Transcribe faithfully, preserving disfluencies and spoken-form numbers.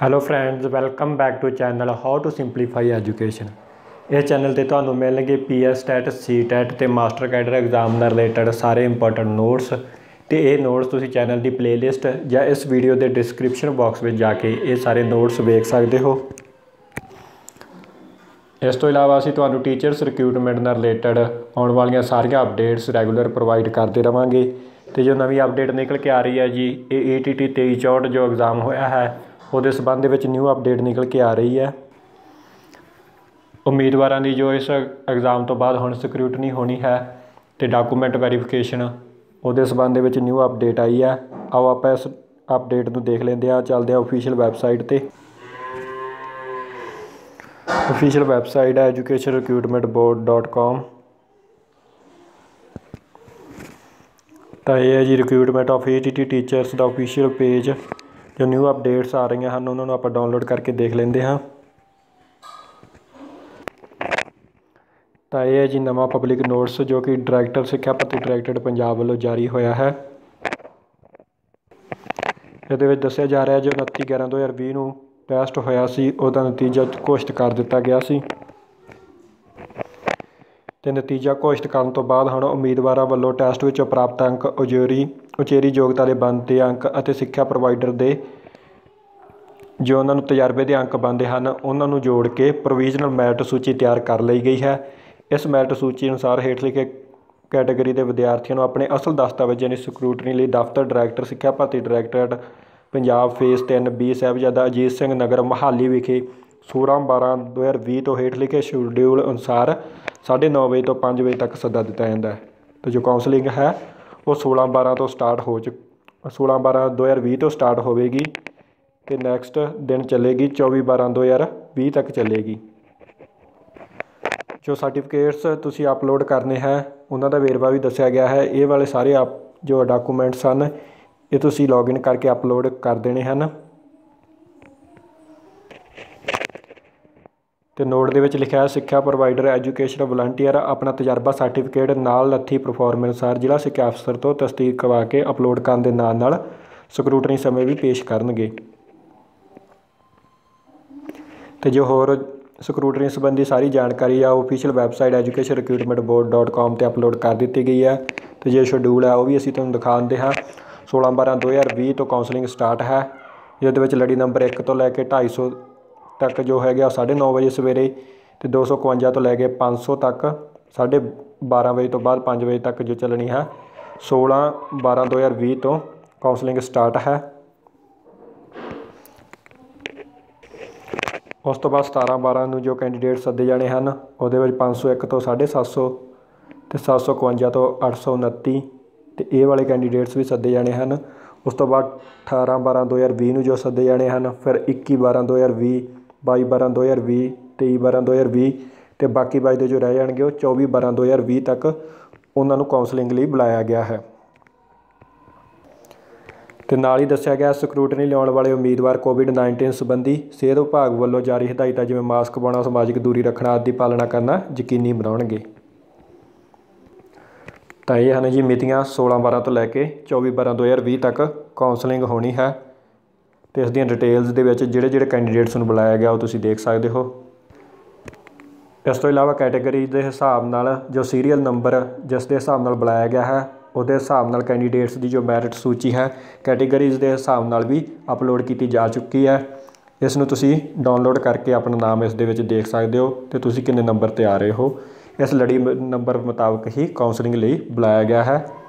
Hello friends, welcome back to channel how to simplify education. इस channel पर थानू मिलणगे P S TET C TET तो master cadre exam नाल related सारे इंपोर्टेंट नोट्स। तो ये नोट्स तुसी चैनल की प्लेलिस्ट या इस वीडियो के डिस्क्रिप्शन बॉक्स में जाके ये सारे नोट्स वेख सकते हो। इस तो इलावा असीं तुहानू टीचरस रिक्रूटमेंट नाल रिलेटेड आने वाली सारिया अपडेट्स रैगूलर प्रोवाइड करते रहेंगे। तो जो नवी अपडेट निकल के आ रही है जी, ये ई टी टी तेईस सौ चौंसठ जो एग्जाम होया है वो संबंध में न्यू अपडेट निकल के आ रही है। उम्मीदवारों की जो इस एग्जाम तो बाद हुण सिक्यूरिटी होनी है तो डॉकूमेंट वैरीफिकेशन वो संबंध में न्यू अपडेट आई है। आओ आप इस अपडेट को देख लेंगे। आ चलते हैं ऑफिशियल वैबसाइट पर। ऑफिशियल वैबसाइट है education recruitment board dot com. तो यह है जी recruitment of E T T teachers का ऑफिशियल पेज। जो न्यू अपडेट्स आ रही हैं उन्होंने आप डाउनलोड करके देख लेंगे हाँ। तो यह है जी नवा पब्लिक नोट्स जो कि डायरैक्टर सिक्ख्या भर्ती डायरैक्टरेट पंजाब वालों जारी होया है। ये दस्सिया जा रहा है जो उनती ग्यारह दो हज़ार भी टेस्ट होया सी उहदा नतीजा घोषित कर दिता गया सी। ते नतीजा घोषित करन तो बाद हुण उम्मीदवारां वल्लों टैसट विचों प्राप्त अंक उचेरी उचेरी योग्यता दे बनते अंक अते सिक्ख्या प्रोवाइडर दे जो उन्हां नूं तजरबे दे अंक बनते हैं उन्हां नूं जोड़ के प्रोविजनल मैरिट सूची तैयार कर लई गई है। इस मैरिट सूची अनुसार हेठ लिखे कैटेगरी के विद्यार्थियों अपने असल दस्तावेज यानी सिक्यूरिटी लिए दफ्तर डायरैक्टर सिक्ख्या भर्ती डायरैक्टरेट पंजाब फेज़ तीन बी साहिबजादा अजीत सिंह नगर मोहाली विखे सोलह बारह दो हज़ार भी तो हेठ लिखे शेड्यूल अनुसार साढ़े नौ बजे तो पाँच बजे तक सदा दिता जाता है। तो जो काउंसलिंग है वो सोलह बारह तो स्टार्ट हो चुक सोलह बारह दो हज़ार भी तो स्टार्ट होगी तो नैक्सट दिन चलेगी चौबीस बारह दो हज़ार भी तक चलेगी। जो सर्टिफिकेट्स तुसी अपलोड करने हैं उन्होंने वेरवा भी दस्या गया है। ये वाले सारे आप जो डॉकूमेंट्स हैं ये तुसी लॉगिन करके अपलोड कर देने हैं। तो नोट दे विच लिखा है सिक्ख्या प्रोवाइडर एजुकेशन वॉलंटियर अपना तजर्बा सर्टिफिकेट नाल लथी परफॉर्म अनुसार जिला सिक्ख्या अफसर तो तस्दीक करवा के अपलोड करने के नाल नाल सिक्यूरिटी समय भी पेश करनगे। तो जो होर सिक्यूरिटी संबंधी सारी जानकारी आ official website education recruitment board dot com पर अपलोड कर दी गई है। तो जो शेड्यूल है वह भी असीं तुहानूं दिखाते हैं। सोलह बारह दो हज़ार भी तो काउंसलिंग स्टार्ट है। जिस लड़ी नंबर एक तो लैके ढाई सौ तक जो है साढ़े नौ बजे सवेरे तो दो सौ इकवंजा तो लैके पाँच सौ तक साढ़े बारह बजे तो बाद पाँच बजे तक जो चलनी है। सोलह बारह दो हज़ार भी तो काउंसलिंग स्टार्ट है। उस तो बाद सतारह बारह में जो कैंडीडेट सदे जाने हैं वो पाँच सौ एक तो साढ़े सात सौ तो सात सौ इकवंजा तो अठ सौ उनती तो ये वाले कैंडीडेट्स भी सदे जाने हैं। उस तो बाद अठारह बारह दो हज़ार भी जो सदे जाने हैं फिर इक्की बारह दो हज़ार भी बाई बारह दो हज़ार भी तेई बारह दो हज़ार भी तो बाकी बचते जो रह जाएंगे वो चौबीस बारह दो हज़ार भी तक उन्होंने काउंसलिंग लिए बुलाया गया है। तो नाल ही दस्सिया गया सिक्यूरिटी लाने वाले उम्मीदवार कोविड नाइनटीन संबंधी सेहत विभाग वालों जारी हिदायतां जिवें मास्क पाउणा समाजिक दूरी रखना आदि की पालना करना यकीनी बनाउणगे। तो यह हैं जी मितियाँ सोलह बारह तो लैके चौबीस बारह दो हज़ार भी तक काउंसलिंग होनी है। तो इस दिन डिटेल्स के जोड़े जोड़े कैंडीडेट्स में बुलाया गया वो तुसी देख सकते हो। इस तो इलावा कैटेगरी के हिसाब नाल जो सीरीयल नंबर जिस के हिसाब नाल बुलाया गया है वो हिसाब नाल कैंडीडेट्स की जो मैरिट सूची है कैटेगरीज के हिसाब नाल भी अपलोड की जा चुकी है। इसनूं तुसी डाउनलोड करके अपना नाम इस दे विच देख सकते हो तो तुसी किन्ने नंबर ते आ रहे हो। इस लड़ी नंबर मुताबिक ही काउंसलिंग लिए बुलाया गया है।